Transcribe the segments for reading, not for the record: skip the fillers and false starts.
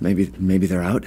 Maybe they're out?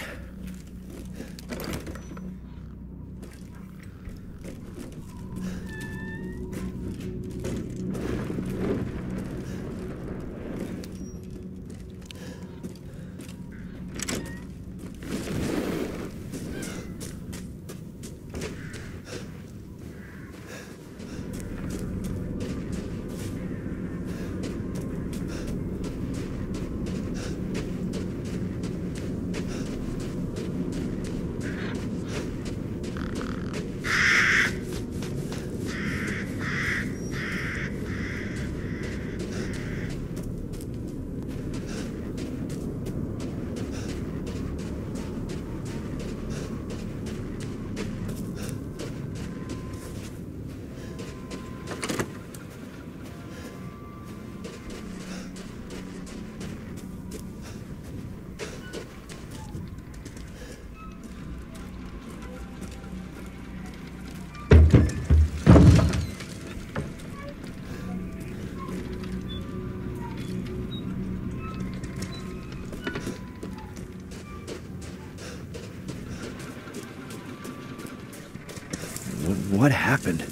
What happened?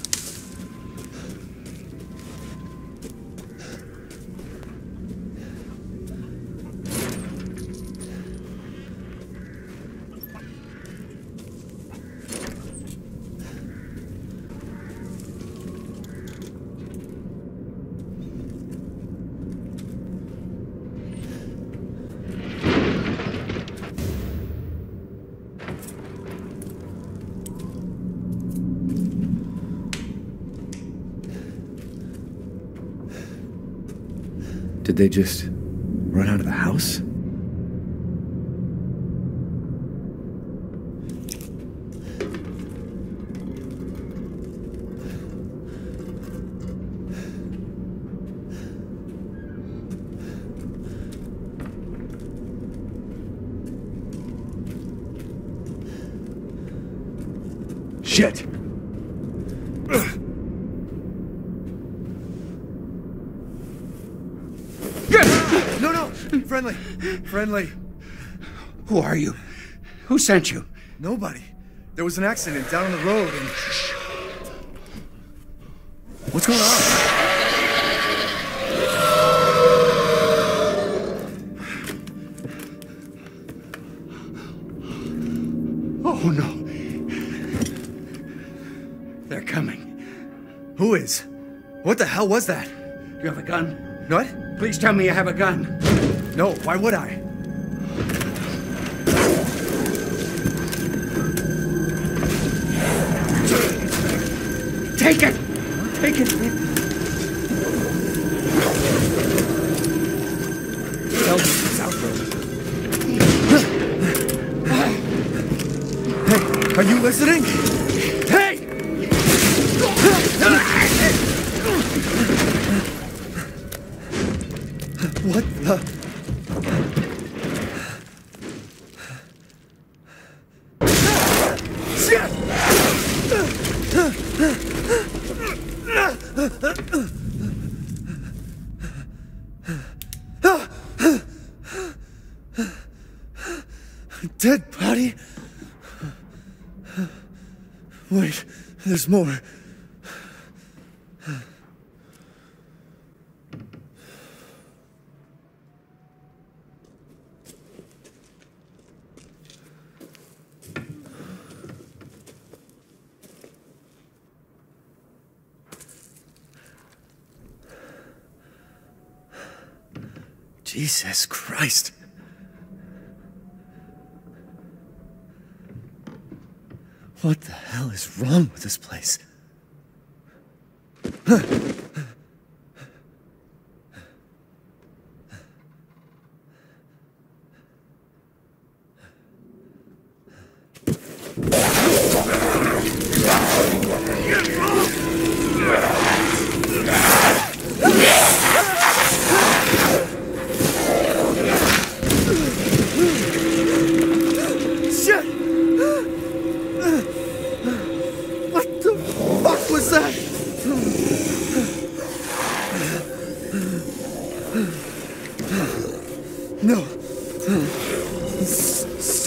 Did they just run out of the house? Shit! Friendly. Who are you? Who sent you? Nobody. There was an accident down on the road and... What's going on? Oh no. They're coming. Who is? What the hell was that? Do you have a gun? What? Please tell me you have a gun. No, why would I? Take it! Take it! It's out. Hey, are you listening? Hey! What the... Dead body? Wait, there's more. Jesus Christ. What the hell is wrong with this place?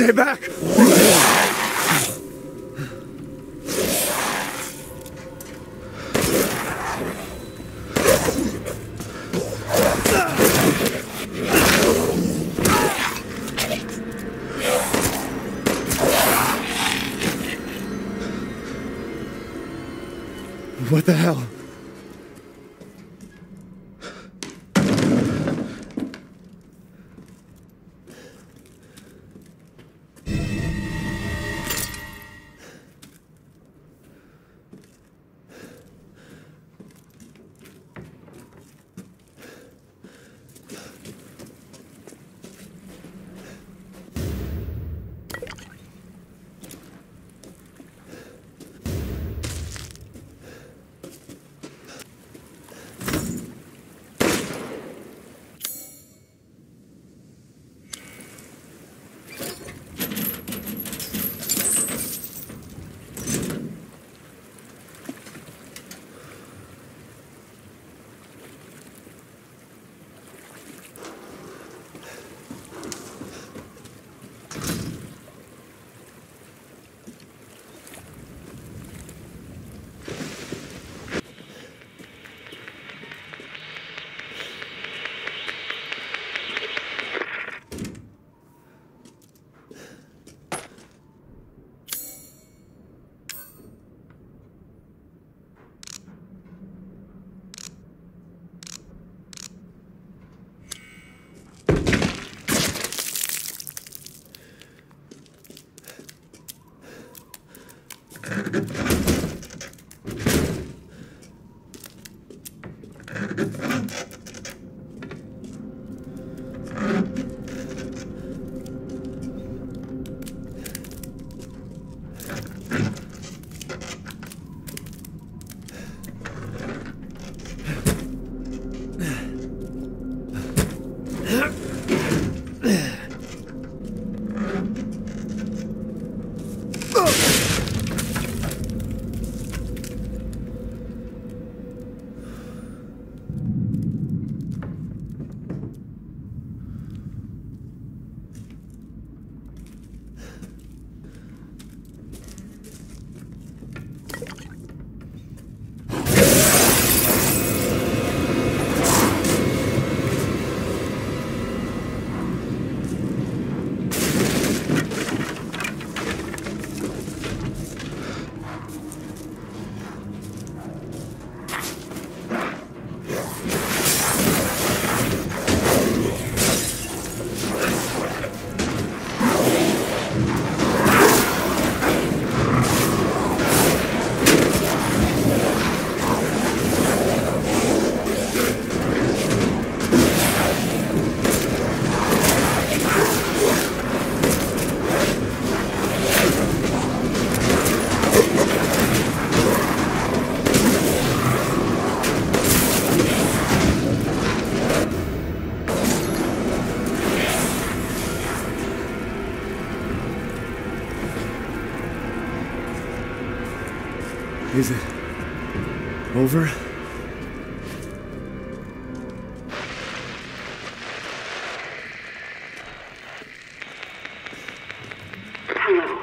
Stay back! What the hell? Is it over? Hello.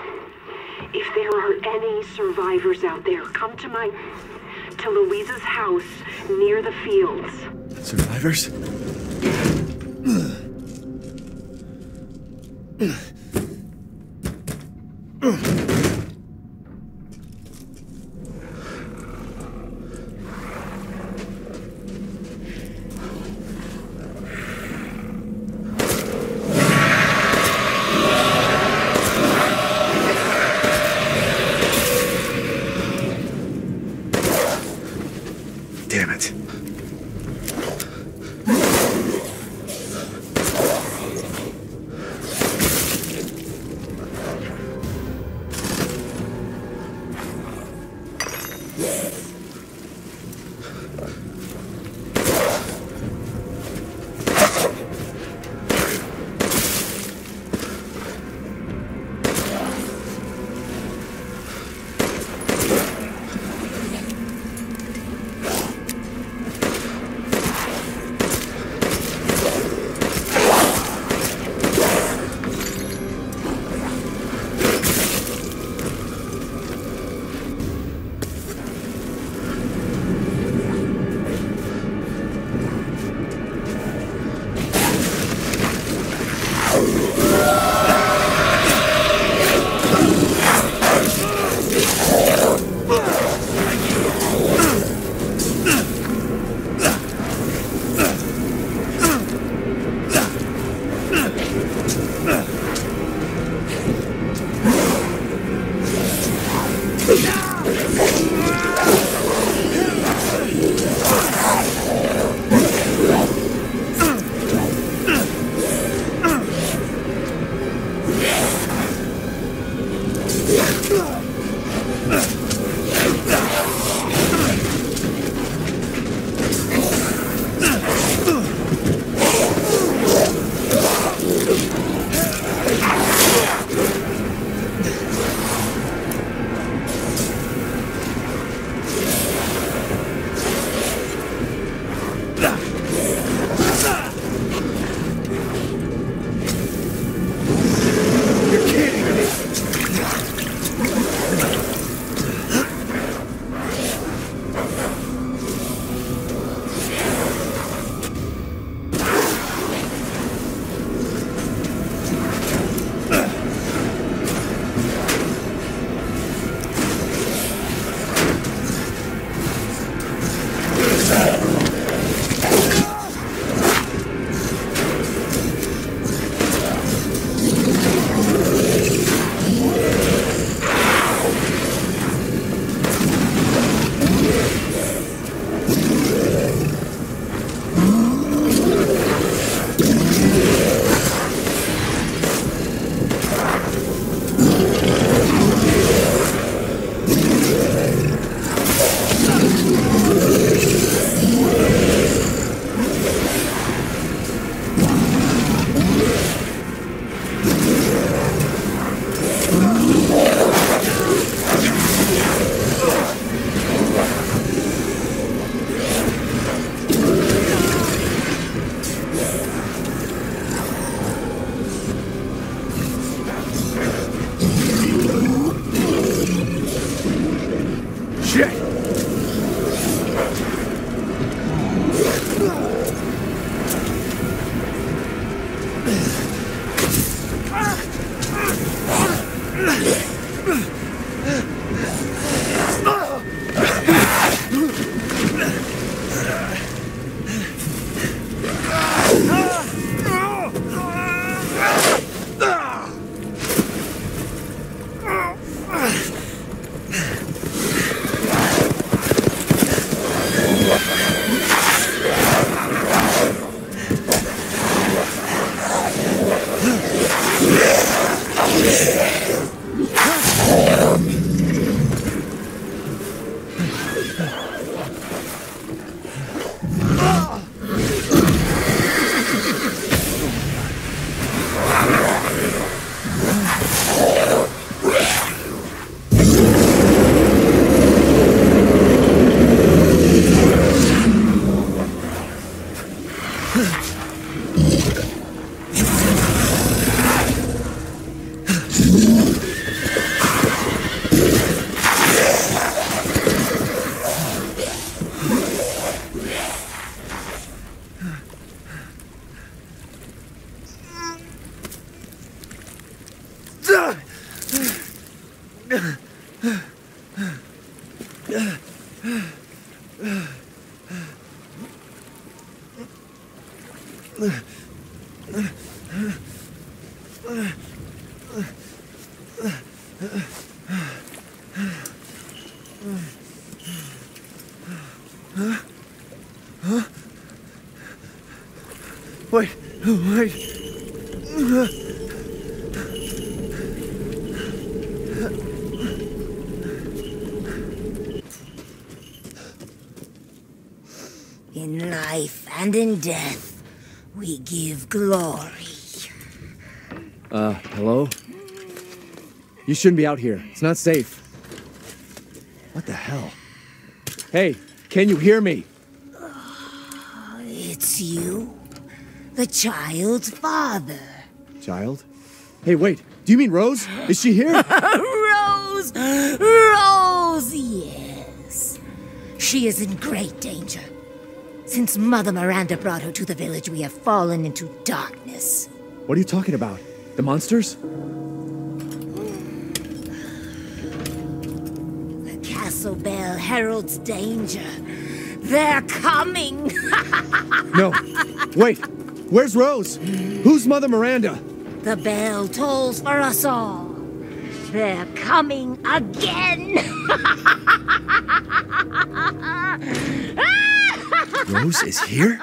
If there are any survivors out there, come to Louisa's house near the fields. Survivors? In life and in death, we give glory. Hello? You shouldn't be out here. It's not safe. What the hell? Hey, can you hear me? It's you? The child's father. Child? Hey, wait. Do you mean Rose? Is she here? Rose! Rose, yes. She is in great danger. Since Mother Miranda brought her to the village, we have fallen into darkness. What are you talking about? The monsters? The castle bell heralds danger. They're coming! No. Wait. Where's Rose? Who's Mother Miranda? The bell tolls for us all. They're coming again! Rose is here?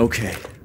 Okay.